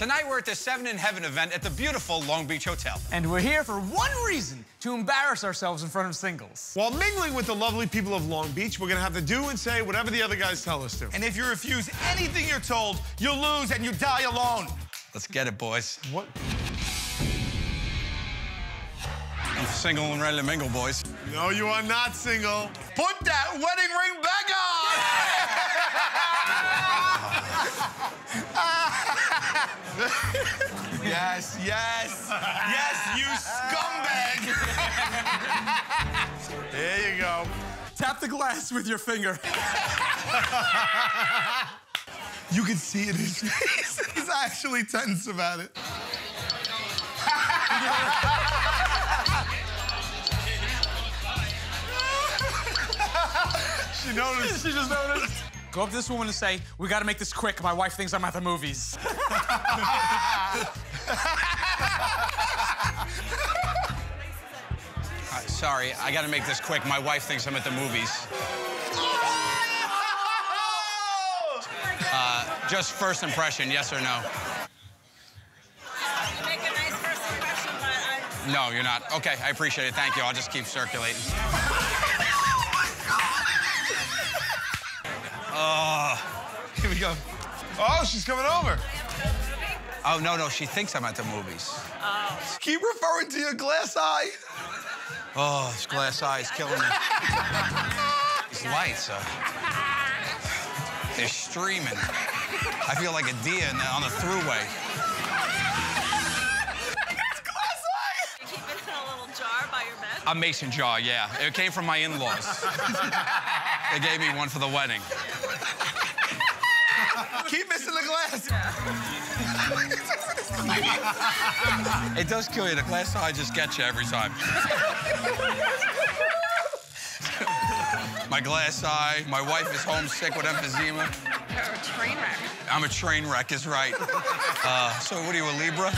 Tonight we're at the Seven in Heaven event at the beautiful Long Beach Hotel. And we're here for one reason, to embarrass ourselves in front of singles. While mingling with the lovely people of Long Beach, we're gonna have to do and say whatever the other guys tell us to. And if you refuse anything you're told, you lose and you die alone. Let's get it, boys. What? I'm single and ready to mingle, boys. No, you are not single. Put that wedding ring back on! Yeah! Yes, yes, yes, you scumbag! There you go. Tap the glass with your finger. You can see it in his face. He's actually tense about it. She noticed. She just noticed. Go up to this woman and say, we gotta make this quick. My wife thinks I'm at the movies. Sorry, I gotta make this quick. My wife thinks I'm at the movies. Just first impression, yes or no? You make a nice first impression, but I'm... No, you're not. Okay, I appreciate it. Thank you. I'll just keep circulating. Here we go. Oh, she's coming over. Oh, no, no, she thinks I'm at the movies. Oh. Keep referring to your glass eye. Oh, this glass eye is killing me. These lights are... They're streaming. I feel like a deer on the thruway. It's glass eye! You keep it in a little jar by your bed? A mason jar, yeah. It came from my in-laws. They gave me one for the wedding. Keep missing the glass. Yeah. It does kill you. The glass eye just gets you every time. My glass eye. My wife is homesick with emphysema. You're a train wreck. I'm a train wreck, is right. So what are you, a Libra?